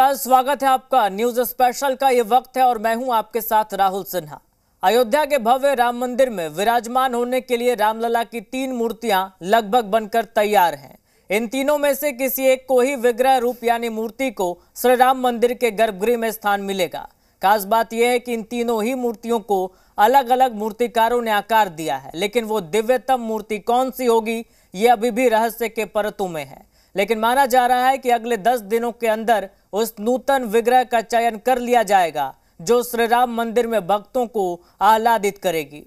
स्वागत है आपका न्यूज स्पेशल का। ये वक्त है और मैं हूं आपके साथ राहुल सिन्हा। अयोध्या के भव्य राम मंदिर में विराजमान होने के लिए रामलला की तीन मूर्तियां लगभग बनकर तैयार हैं। इन तीनों में से किसी एक को ही विग्रह रूप यानी मूर्ति को श्री राम मंदिर के गर्भगृह में स्थान मिलेगा। खास बात यह है कि इन तीनों ही मूर्तियों को अलग अलग मूर्तिकारों ने आकार दिया है, लेकिन वो दिव्यतम मूर्ति कौन सी होगी ये अभी भी रहस्य के परतों में है। लेकिन माना जा रहा है कि अगले 10 दिनों के अंदर उस नूतन विग्रह का चयन कर लिया जाएगा जो श्री राम मंदिर में भक्तों को आह्लादित करेगी।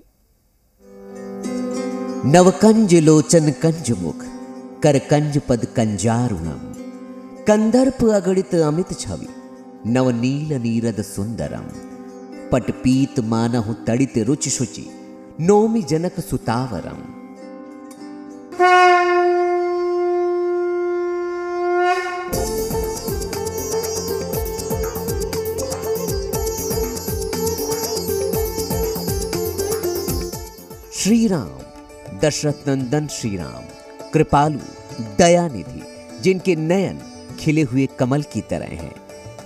नवकंज लोचन कंज मुख कर कंज पद कंजारुणम कंदर्प अगणित अमित छवि नवनील नीरद सुंदरम पट पीत मानहु तड़ित रुचि शुचि नोमि जनक सुतावरम। श्री राम दशरथ नंदन, श्री राम कृपालु दयानिधि, जिनके नयन खिले हुए कमल की तरह हैं,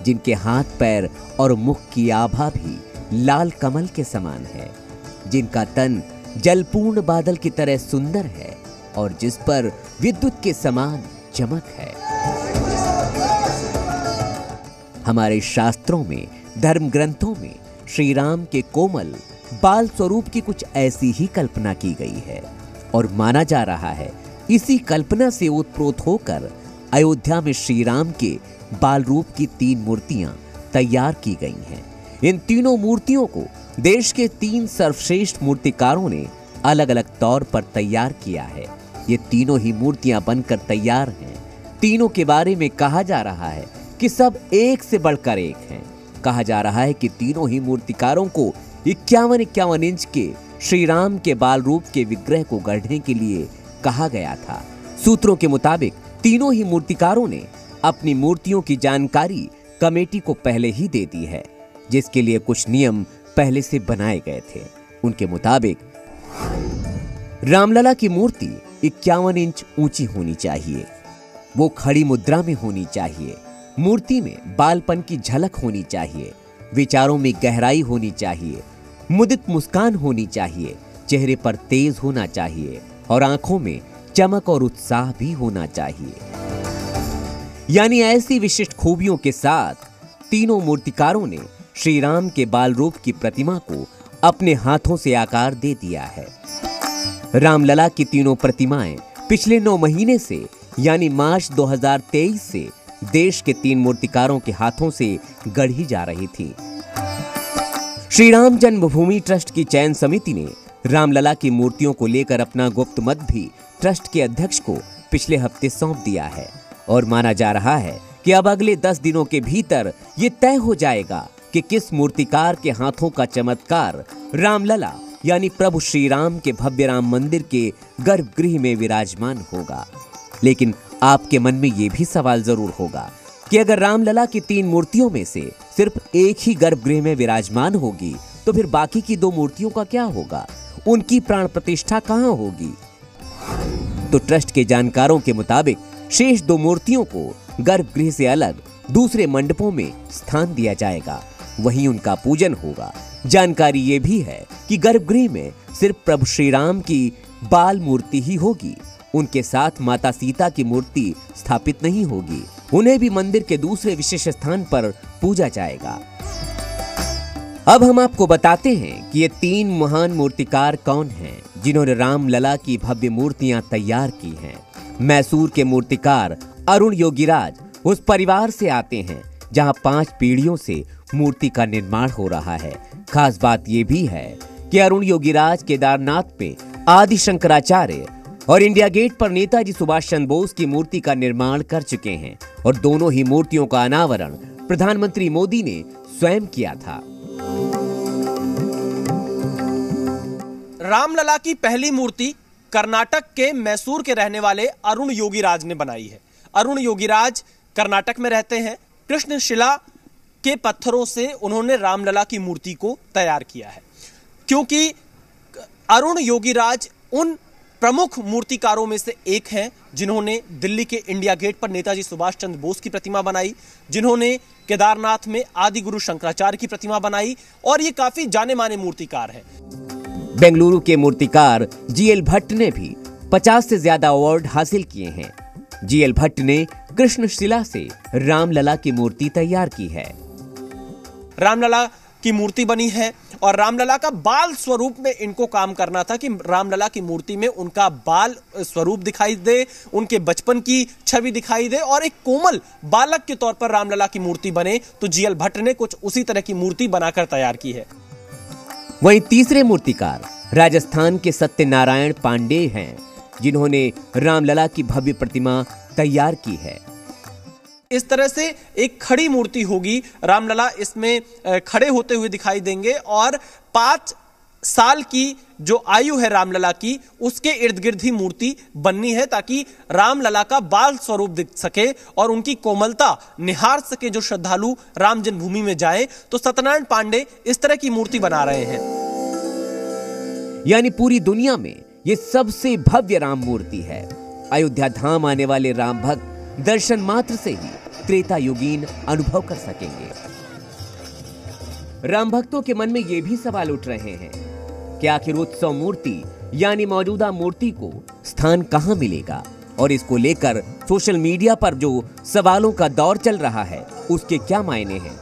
जिनके हाथ पैर और मुख की आभा भी लाल कमल के समान है, जिनका तन जलपूर्ण बादल की तरह सुंदर है और जिस पर विद्युत के समान चमक है। हमारे शास्त्रों में, धर्म ग्रंथों में श्री राम के कोमल बाल स्वरूप की कुछ ऐसी ही कल्पना की गई है और माना जा रहा है इसी कल्पना से ओतप्रोत होकर अयोध्या में श्री राम के बाल रूप की तीन मूर्तियां तैयार की गई हैं। इन तीनों मूर्तियों को देश के तीन सर्वश्रेष्ठ मूर्तिकारों ने अलग अलग तौर पर तैयार किया है। ये तीनों ही मूर्तियां बनकर तैयार हैं। तीनों के बारे में कहा जा रहा है कि सब एक से बढ़कर एक हैं। कहा जा रहा है कि तीनों ही मूर्तिकारों को 51-51 इंच के श्री राम के बाल रूप के विग्रह को गढ़ने के लिए कहा गया था। सूत्रों के मुताबिक तीनों ही मूर्तिकारों ने अपनी मूर्तियों की जानकारी कमेटी को पहले ही दे दी है, जिसके लिए कुछ नियम पहले से बनाए गए थे। उनके मुताबिक रामलला की मूर्ति 51 इंच ऊंची होनी चाहिए, वो खड़ी मुद्रा में होनी चाहिए, मूर्ति में बालपन की झलक होनी चाहिए, विचारों में गहराई होनी चाहिए, मुदित मुस्कान होनी चाहिए, चेहरे पर तेज होना चाहिए और आंखों में चमक और उत्साह भी होना चाहिए। यानी ऐसी विशिष्ट खूबियों के साथ तीनों मूर्तिकारों ने श्री राम के बाल रूप की प्रतिमा को अपने हाथों से आकार दे दिया है। रामलला की तीनों प्रतिमाएं पिछले 9 महीने से यानी मार्च 2023 से देश के तीन मूर्तिकारों के हाथों से गढ़ी जा रही थी। श्री राम जन्मभूमि ट्रस्ट की चयन समिति ने रामलला की मूर्तियों को लेकर अपना गुप्त मत भी ट्रस्ट के अध्यक्ष को पिछले हफ्ते सौंप दिया है और माना जा रहा है कि अब अगले 10 दिनों के भीतर ये तय हो जाएगा कि किस मूर्तिकार के हाथों का चमत्कार रामलला यानी प्रभु श्री राम के भव्य राम मंदिर के गर्भगृह में विराजमान होगा। लेकिन आपके मन में ये भी सवाल जरूर होगा कि अगर रामलला की तीन मूर्तियों में से सिर्फ एक ही गर्भगृह में विराजमान होगी तो फिर बाकी की 2 मूर्तियों का क्या होगा, उनकी प्राण प्रतिष्ठा कहाँ होगी। तो ट्रस्ट के जानकारों के मुताबिक शेष 2 मूर्तियों को गर्भगृह से अलग दूसरे मंडपों में स्थान दिया जाएगा, वहीं उनका पूजन होगा। जानकारी ये भी है कि गर्भगृह में सिर्फ प्रभु श्री राम की बाल मूर्ति ही होगी, उनके साथ माता सीता की मूर्ति स्थापित नहीं होगी। उन्हें भी मंदिर के दूसरे विशेष स्थान पर पूजा जाएगा। अब हम आपको बताते हैं कि ये तीन महान मूर्तिकार कौन हैं जिन्होंने रामलला की भव्य मूर्तियां तैयार की हैं। मैसूर के मूर्तिकार अरुण योगीराज उस परिवार से आते हैं जहां 5 पीढ़ियों से मूर्ति का निर्माण हो रहा है। खास बात ये भी है कि अरुण योगीराज केदारनाथ पे आदिशंकराचार्य और इंडिया गेट पर नेताजी सुभाष चंद्र बोस की मूर्ति का निर्माण कर चुके हैं और दोनों ही मूर्तियों का अनावरण प्रधानमंत्री मोदी ने स्वयं किया था। रामलला की पहली मूर्ति कर्नाटक के मैसूर के रहने वाले अरुण योगीराज ने बनाई है। अरुण योगीराज कर्नाटक में रहते हैं। कृष्णशिला के पत्थरों से उन्होंने रामलला की मूर्ति को तैयार किया है। क्योंकि अरुण योगीराज उन प्रमुख मूर्तिकारों में से एक हैं जिन्होंने दिल्ली के इंडिया गेट पर नेताजी सुभाष चंद्र बोस की प्रतिमा बनाई, जिन्होंने केदारनाथ में आदि गुरु शंकराचार्य की प्रतिमा बनाई और ये काफी जाने माने मूर्तिकार हैं। बेंगलुरु के मूर्तिकार जीएल भट्ट ने भी 50 से ज्यादा अवार्ड हासिल किए हैं। जीएल भट्ट ने कृष्णशिला से रामलला की मूर्ति तैयार की है। रामलला की मूर्ति बनी है और रामलला का बाल स्वरूप में इनको काम करना था कि रामलला की मूर्ति में उनका बाल स्वरूप दिखाई दे, उनके बचपन की छवि दिखाई दे और एक कोमल बालक के तौर पर रामलला की मूर्ति बने, तो जीएल भट्ट ने कुछ उसी तरह की मूर्ति बनाकर तैयार की है। वहीं तीसरे मूर्तिकार राजस्थान के सत्यनारायण पांडे हैं, जिन्होंने रामलला की भव्य प्रतिमा तैयार की है। इस तरह से एक खड़ी मूर्ति होगी, रामलला इसमें खड़े होते हुए दिखाई देंगे और 5 साल की जो आयु है रामलला की, उसके इर्द गिर्द ही मूर्ति बननी है ताकि रामलला का बाल स्वरूप दिख सके और उनकी कोमलता निहार सके जो श्रद्धालु राम जन्मभूमि में जाए। तो सत्यनारायण पांडे इस तरह की मूर्ति बना रहे हैं। यानी पूरी दुनिया में ये सबसे भव्य राम मूर्ति है। अयोध्या धाम आने वाले राम भक्त दर्शन मात्र से ही त्रेता युगीन अनुभव कर सकेंगे। राम भक्तों के मन में ये भी सवाल उठ रहे हैं कि आखिर उत्सव मूर्ति यानी मौजूदा मूर्ति को स्थान कहां मिलेगा, और इसको लेकर सोशल मीडिया पर जो सवालों का दौर चल रहा है उसके क्या मायने हैं।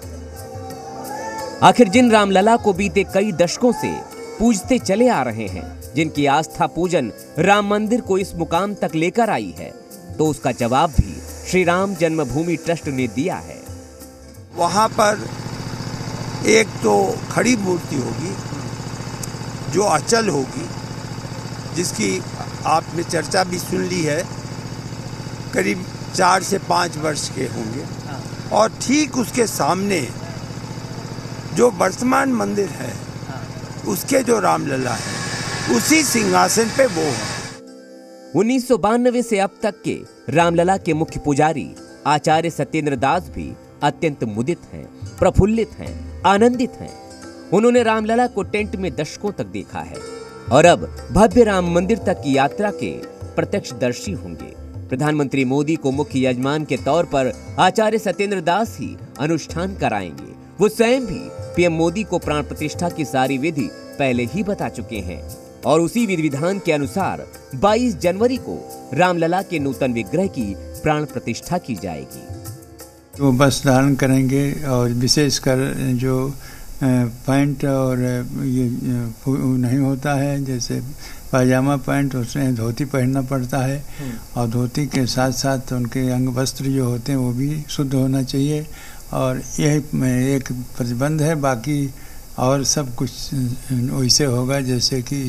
आखिर जिन रामलला को बीते कई दशकों से पूजते चले आ रहे हैं, जिनकी आस्था पूजन राम मंदिर को इस मुकाम तक लेकर आई है, तो उसका जवाब भी श्री राम जन्मभूमि ट्रस्ट ने दिया है। वहाँ पर एक तो खड़ी मूर्ति होगी जो अचल होगी, जिसकी आपने चर्चा भी सुन ली है, करीब 4 से 5 वर्ष के होंगे, और ठीक उसके सामने जो वर्तमान मंदिर है उसके जो रामलला है उसी सिंहासन पे वो है। 1992 से अब तक के रामलला के मुख्य पुजारी आचार्य सत्येंद्र दास भी अत्यंत मुदित हैं, प्रफुल्लित हैं, आनंदित हैं। उन्होंने रामलला को टेंट में दशकों तक देखा है और अब भव्य राम मंदिर तक की यात्रा के प्रत्यक्षदर्शी होंगे। प्रधानमंत्री मोदी को मुख्य यजमान के तौर पर आचार्य सत्येंद्र दास ही अनुष्ठान कराएंगे। वो स्वयं भी PM मोदी को प्राण प्रतिष्ठा की सारी विधि पहले ही बता चुके हैं और उसी विधि विधान के अनुसार 22 जनवरी को रामलला के नूतन विग्रह की प्राण प्रतिष्ठा की जाएगी। तो बस धारण करेंगे और विशेषकर जो पैंट और ये नहीं होता है, जैसे पायजामा पैंट, उसमें धोती पहनना पड़ता है और धोती के साथ साथ उनके अंग वस्त्र जो होते हैं वो भी शुद्ध होना चाहिए, और यही एक प्रतिबंध है। बाकी और सब कुछ वैसे होगा जैसे कि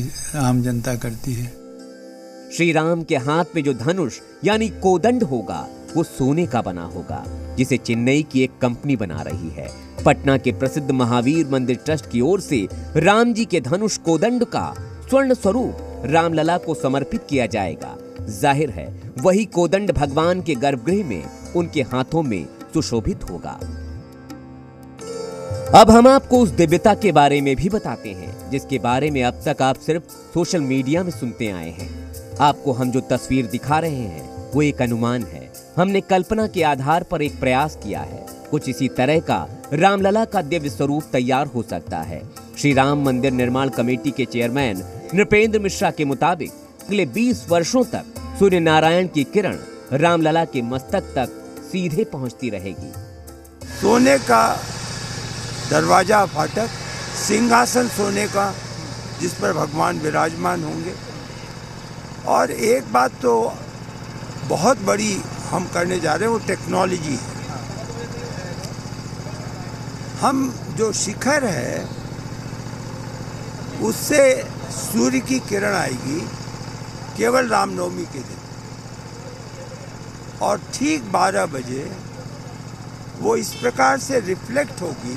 आम जनता करती है। श्री राम के हाथ में जो धनुष यानी कोदंड होगा वो सोने का बना होगा, जिसे चेन्नई की एक कंपनी बना रही है। पटना के प्रसिद्ध महावीर मंदिर ट्रस्ट की ओर से राम जी के धनुष कोदंड का स्वर्ण स्वरूप रामलला को समर्पित किया जाएगा। जाहिर है वही कोदंड भगवान के गर्भगृह में उनके हाथों में सुशोभित होगा। अब हम आपको उस देवता के बारे में भी बताते हैं जिसके बारे में अब तक आप सिर्फ सोशल मीडिया में सुनते आए हैं। आपको हम जो तस्वीर दिखा रहे हैं वो एक अनुमान है। हमने कल्पना के आधार पर एक प्रयास किया है। कुछ इसी तरह का रामलला का दिव्य स्वरूप तैयार हो सकता है। श्री राम मंदिर निर्माण कमेटी के चेयरमैन नृपेंद्र मिश्रा के मुताबिक अगले 20 वर्षों तक सूर्य नारायण की किरण रामलला के मस्तक तक सीधे पहुँचती रहेगी। सोने का दरवाजा, फाटक, सिंहासन सोने का जिस पर भगवान विराजमान होंगे। और एक बात तो बहुत बड़ी हम करने जा रहे हैं, वो टेक्नोलॉजी है। हम जो शिखर है उससे सूर्य की किरण आएगी केवल रामनवमी के दिन, और ठीक 12 बजे वो इस प्रकार से रिफ्लेक्ट होगी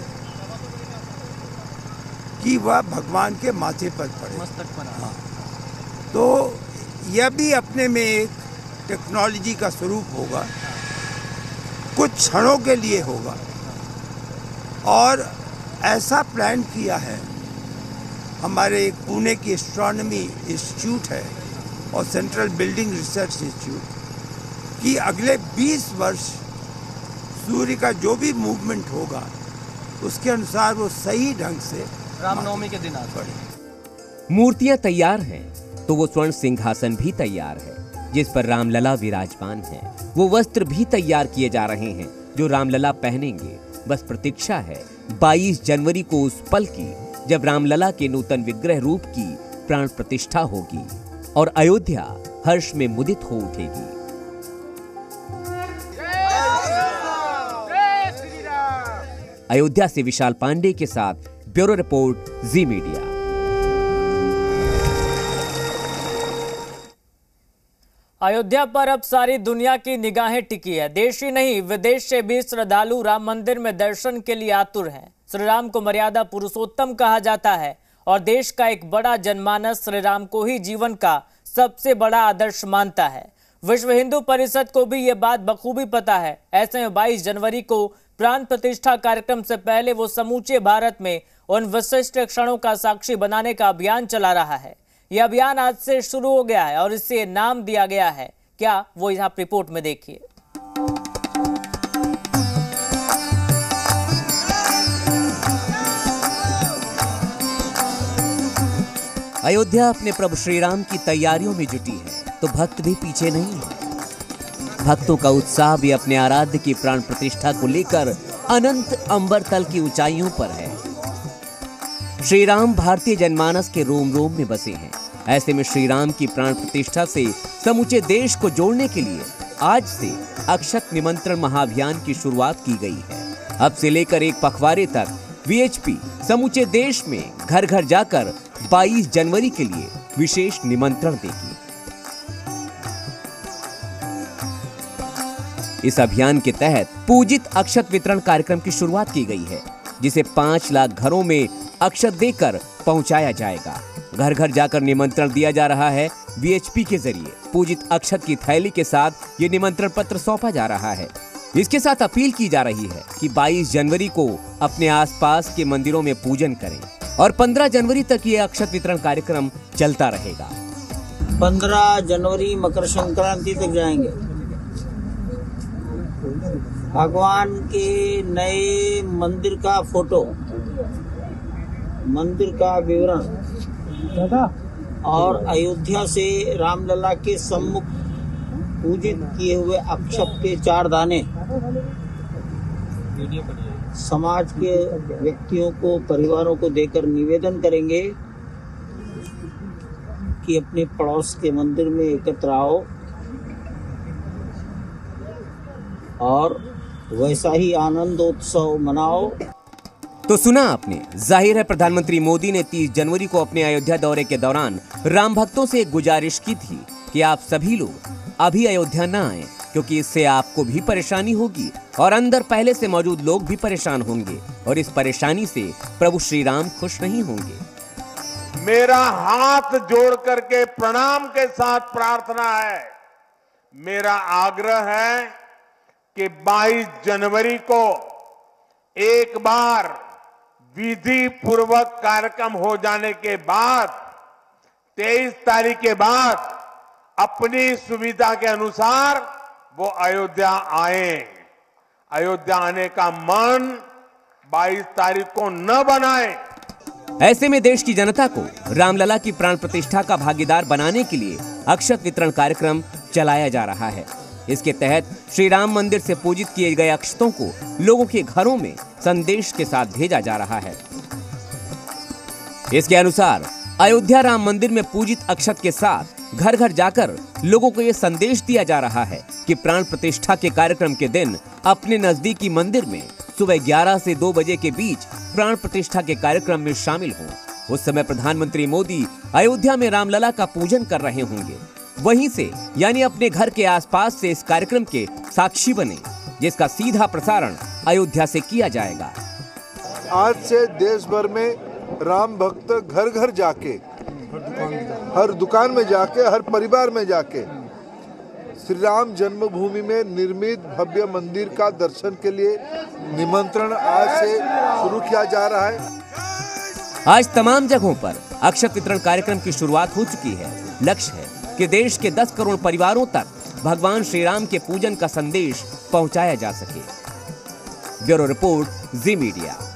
कि वह भगवान के माथे पर पड़े, मस्तक पर। हाँ, तो यह भी अपने में एक टेक्नोलॉजी का स्वरूप होगा, कुछ क्षणों के लिए होगा। और ऐसा प्लान किया है, हमारे एक पुणे की एस्ट्रोनॉमी इंस्टीट्यूट है और सेंट्रल बिल्डिंग रिसर्च इंस्टीट्यूट, कि अगले 20 वर्ष सूर्य का जो भी मूवमेंट होगा उसके अनुसार वो सही ढंग से रामनवमी के दिन आ पड़े। मूर्तियां तैयार हैं तो वो स्वर्ण सिंहासन भी तैयार है जिस पर रामलला विराजमान है। वो वस्त्र भी तैयार किए जा रहे हैं जो रामलला पहनेंगे। बस प्रतीक्षा है 22 जनवरी को उस पल की जब रामलला के नूतन विग्रह रूप की प्राण प्रतिष्ठा होगी और अयोध्या हर्ष में मुदित हो उठेगी। अयोध्या से विशाल पांडे के साथ ब्यूरो रिपोर्ट जी मीडिया। अयोध्या पर अब सारी दुनिया की निगाहें टिकी है। देश ही नहीं विदेश से भी श्रद्धालु राम मंदिर में दर्शन के लिए आतुर हैं। श्री राम को मर्यादा पुरुषोत्तम कहा जाता है और देश का एक बड़ा जनमानस श्री राम को ही जीवन का सबसे बड़ा आदर्श मानता है। विश्व हिंदू परिषद को भी ये बात बखूबी पता है। ऐसे में 22 जनवरी को प्राण प्रतिष्ठा कार्यक्रम से पहले वो समूचे भारत में उन विशिष्ट क्षणों का साक्षी बनाने का अभियान चला रहा है। यह अभियान आज से शुरू हो गया है और इसे नाम दिया गया है क्या, वो यहाँ रिपोर्ट में देखिए। अयोध्या अपने प्रभु श्री राम की तैयारियों में जुटी है तो भक्त भी पीछे नहीं है। भक्तों का उत्साह भी अपने आराध्य की प्राण प्रतिष्ठा को लेकर अनंत अंबर तल की ऊंचाइयों पर है। श्री राम भारतीय जनमानस के रोम रोम में बसे हैं। ऐसे में श्री राम की प्राण प्रतिष्ठा से समूचे देश को जोड़ने के लिए आज से अक्षत निमंत्रण महाअभियान की शुरुआत की गई है। अब से लेकर एक पखवाड़े तक वीएचपी समूचे देश में घर घर जाकर 22 जनवरी के लिए विशेष निमंत्रण देगी। इस अभियान के तहत पूजित अक्षत वितरण कार्यक्रम की शुरुआत की गई है जिसे 5 लाख घरों में अक्षत देकर पहुंचाया जाएगा। घर घर जाकर निमंत्रण दिया जा रहा है। वीएचपी के जरिए पूजित अक्षत की थैली के साथ ये निमंत्रण पत्र सौंपा जा रहा है। इसके साथ अपील की जा रही है कि 22 जनवरी को अपने आसपास के मंदिरों में पूजन करें और 15 जनवरी तक ये अक्षत वितरण कार्यक्रम चलता रहेगा। 15 जनवरी मकर संक्रांति तक जाएंगे। भगवान के नए मंदिर का फोटो, मंदिर का विवरण और अयोध्या से रामलला के सम्मुख पूजित किए हुए अक्षत के 4 दाने समाज के व्यक्तियों को, परिवारों को देकर निवेदन करेंगे कि अपने पड़ोस के मंदिर में एकत्र आओ और वैसा ही आनंदोत्सव मनाओ। तो सुना आपने, जाहिर है प्रधानमंत्री मोदी ने 30 जनवरी को अपने अयोध्या दौरे के दौरान राम भक्तों से गुजारिश की थी कि आप सभी लोग अभी अयोध्या न आएं क्योंकि इससे आपको भी परेशानी होगी और अंदर पहले से मौजूद लोग भी परेशान होंगे और इस परेशानी से प्रभु श्री राम खुश नहीं होंगे। मेरा हाथ जोड़ करके प्रणाम के साथ प्रार्थना है, मेरा आग्रह है कि 22 जनवरी को एक बार विधि पूर्वक कार्यक्रम हो जाने के बाद 23 तारीख के बाद अपनी सुविधा के अनुसार वो अयोध्या आए। अयोध्या आने का मन 22 तारीख को न बनाए। ऐसे में देश की जनता को रामलला की प्राण प्रतिष्ठा का भागीदार बनाने के लिए अक्षत वितरण कार्यक्रम चलाया जा रहा है। इसके तहत श्री राम मंदिर से पूजित किए गए अक्षतों को लोगों के घरों में संदेश के साथ भेजा जा रहा है। इसके अनुसार अयोध्या राम मंदिर में पूजित अक्षत के साथ घर घर जाकर लोगों को ये संदेश दिया जा रहा है कि प्राण प्रतिष्ठा के कार्यक्रम के दिन अपने नजदीकी मंदिर में सुबह 11 से 2 बजे के बीच प्राण प्रतिष्ठा के कार्यक्रम में शामिल हों। उस समय प्रधानमंत्री मोदी अयोध्या में रामलला का पूजन कर रहे होंगे। वहीं से यानी अपने घर के आसपास से इस कार्यक्रम के साक्षी बने जिसका सीधा प्रसारण अयोध्या से किया जाएगा। आज से देश भर में राम भक्त घर घर जाके, हर दुकान में जाके, हर परिवार में जाके श्री राम जन्मभूमि में निर्मित भव्य मंदिर का दर्शन के लिए निमंत्रण आज से शुरू किया जा रहा है। आज तमाम जगहों पर अक्षत वितरण कार्यक्रम की शुरुआत हो चुकी है। लक्ष्य है कि देश के 10 करोड़ परिवारों तक भगवान श्री राम के पूजन का संदेश पहुंचाया जा सके। ब्यूरो रिपोर्ट जी मीडिया।